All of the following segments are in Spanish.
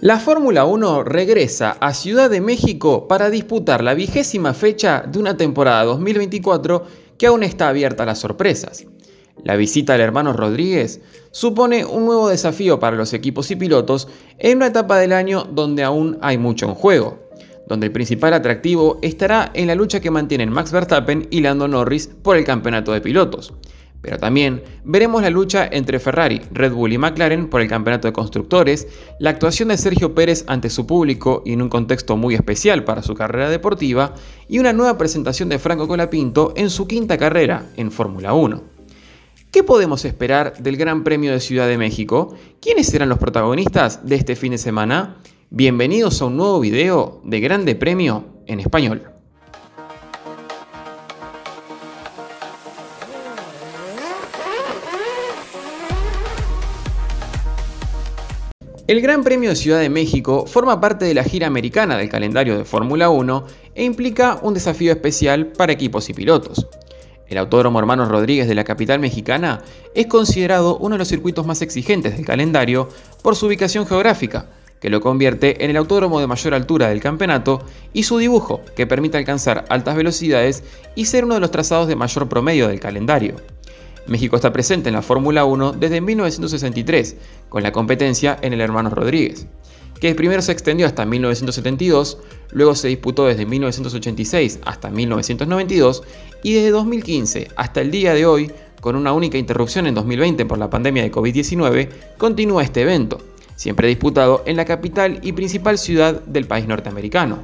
La Fórmula 1 regresa a Ciudad de México para disputar la 20ª fecha de una temporada 2024 que aún está abierta a las sorpresas. La visita al Hermanos Rodríguez supone un nuevo desafío para los equipos y pilotos en una etapa del año donde aún hay mucho en juego, donde el principal atractivo estará en la lucha que mantienen Max Verstappen y Lando Norris por el campeonato de pilotos. Pero también veremos la lucha entre Ferrari, Red Bull y McLaren por el campeonato de constructores, la actuación de Sergio Pérez ante su público y en un contexto muy especial para su carrera deportiva, y una nueva presentación de Franco Colapinto en su quinta carrera en Fórmula 1. ¿Qué podemos esperar del Gran Premio de Ciudad de México? ¿Quiénes serán los protagonistas de este fin de semana? Bienvenidos a un nuevo video de Grande Premio en Español. El Gran Premio de Ciudad de México forma parte de la gira americana del calendario de Fórmula 1 e implica un desafío especial para equipos y pilotos. El Autódromo Hermanos Rodríguez de la capital mexicana es considerado uno de los circuitos más exigentes del calendario por su ubicación geográfica, que lo convierte en el autódromo de mayor altura del campeonato, y su dibujo, que permite alcanzar altas velocidades y ser uno de los trazados de mayor promedio del calendario. México está presente en la Fórmula 1 desde 1963, con la competencia en el Hermanos Rodríguez, que primero se extendió hasta 1972, luego se disputó desde 1986 hasta 1992 y desde 2015 hasta el día de hoy, con una única interrupción en 2020 por la pandemia de COVID-19, continúa este evento, siempre disputado en la capital y principal ciudad del país norteamericano.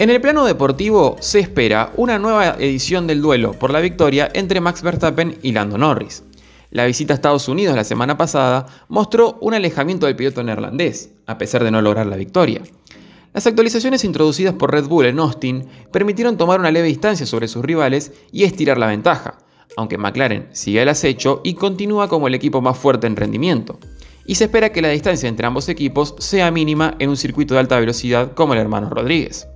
En el plano deportivo se espera una nueva edición del duelo por la victoria entre Max Verstappen y Lando Norris. La visita a Estados Unidos la semana pasada mostró un alejamiento del piloto neerlandés, a pesar de no lograr la victoria. Las actualizaciones introducidas por Red Bull en Austin permitieron tomar una leve distancia sobre sus rivales y estirar la ventaja, aunque McLaren sigue al acecho y continúa como el equipo más fuerte en rendimiento. Y se espera que la distancia entre ambos equipos sea mínima en un circuito de alta velocidad como el Hermanos Rodríguez.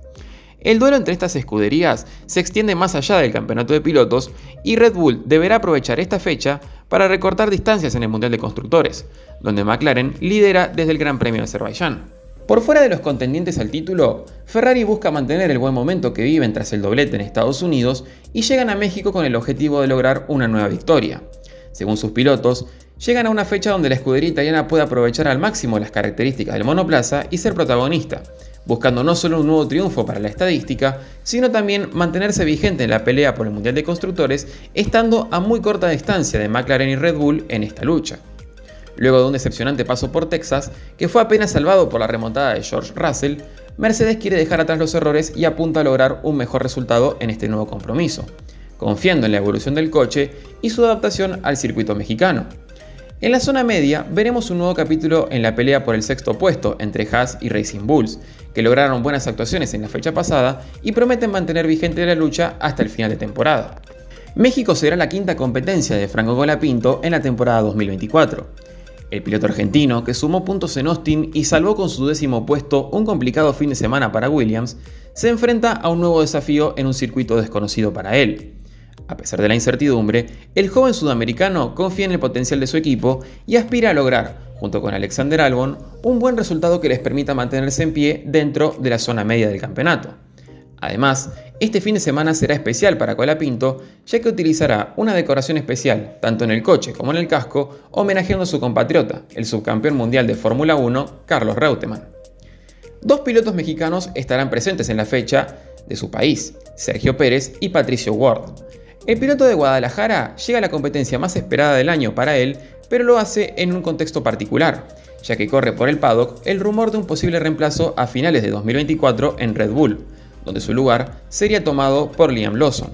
El duelo entre estas escuderías se extiende más allá del campeonato de pilotos y Red Bull deberá aprovechar esta fecha para recortar distancias en el Mundial de Constructores, donde McLaren lidera desde el Gran Premio de Azerbaiyán. Por fuera de los contendientes al título, Ferrari busca mantener el buen momento que viven tras el doblete en Estados Unidos y llegan a México con el objetivo de lograr una nueva victoria. Según sus pilotos, llegan a una fecha donde la escudería italiana puede aprovechar al máximo las características del monoplaza y ser protagonista, buscando no solo un nuevo triunfo para la estadística, sino también mantenerse vigente en la pelea por el Mundial de Constructores, estando a muy corta distancia de McLaren y Red Bull en esta lucha. Luego de un decepcionante paso por Texas, que fue apenas salvado por la remontada de George Russell, Mercedes quiere dejar atrás los errores y apunta a lograr un mejor resultado en este nuevo compromiso, confiando en la evolución del coche y su adaptación al circuito mexicano. En la zona media veremos un nuevo capítulo en la pelea por el sexto puesto entre Haas y Racing Bulls, que lograron buenas actuaciones en la fecha pasada y prometen mantener vigente la lucha hasta el final de temporada. México será la quinta competencia de Franco Colapinto en la temporada 2024. El piloto argentino, que sumó puntos en Austin y salvó con su 10º puesto un complicado fin de semana para Williams, se enfrenta a un nuevo desafío en un circuito desconocido para él. A pesar de la incertidumbre, el joven sudamericano confía en el potencial de su equipo y aspira a lograr, junto con Alexander Albon, un buen resultado que les permita mantenerse en pie dentro de la zona media del campeonato. Además, este fin de semana será especial para Colapinto, ya que utilizará una decoración especial, tanto en el coche como en el casco, homenajeando a su compatriota, el subcampeón mundial de Fórmula 1, Carlos Reutemann. Dos pilotos mexicanos estarán presentes en la fecha de su país, Sergio Pérez y Patricio Ward. El piloto de Guadalajara llega a la competencia más esperada del año para él, pero lo hace en un contexto particular, ya que corre por el paddock el rumor de un posible reemplazo a finales de 2024 en Red Bull, donde su lugar sería tomado por Liam Lawson.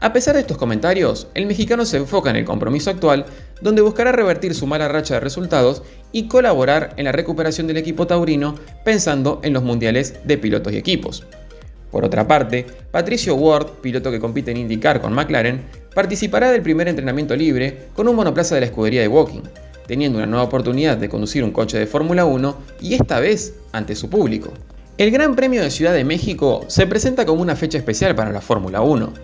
A pesar de estos comentarios, el mexicano se enfoca en el compromiso actual, donde buscará revertir su mala racha de resultados y colaborar en la recuperación del equipo taurino, pensando en los mundiales de pilotos y equipos. Por otra parte, Patricio Ward, piloto que compite en IndyCar con McLaren, participará del primer entrenamiento libre con un monoplaza de la escudería de Woking, teniendo una nueva oportunidad de conducir un coche de Fórmula 1 y esta vez ante su público. El Gran Premio de Ciudad de México se presenta como una fecha especial para la Fórmula 1.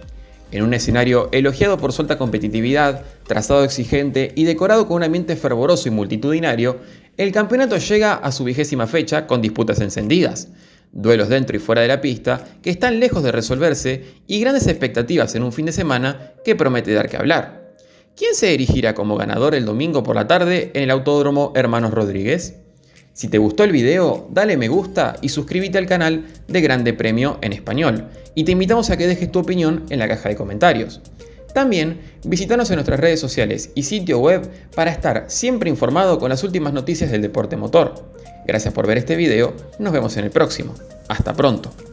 En un escenario elogiado por su alta competitividad, trazado exigente y decorado con un ambiente fervoroso y multitudinario, El campeonato llega a su 20ª fecha con disputas encendidas, duelos dentro y fuera de la pista que están lejos de resolverse y grandes expectativas en un fin de semana que promete dar que hablar. ¿Quién se erigirá como ganador el domingo por la tarde en el Autódromo Hermanos Rodríguez? Si te gustó el video, dale me gusta y suscríbete al canal de Grande Prêmio en español, y te invitamos a que dejes tu opinión en la caja de comentarios. También visítanos en nuestras redes sociales y sitio web para estar siempre informado con las últimas noticias del deporte motor. Gracias por ver este video, nos vemos en el próximo. Hasta pronto.